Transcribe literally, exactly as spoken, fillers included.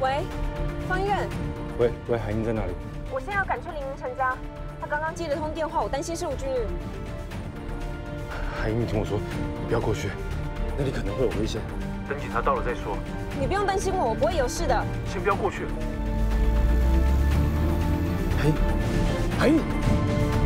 喂，方一任。喂喂，海英在哪里？我现在要赶去林明成家，他刚刚接了通电话，我担心是吴君玉。海英，你听我说，你不要过去，那里可能会有危险。等警察到了再说。你不用担心我，我不会有事的。先不要过去。海英，海英。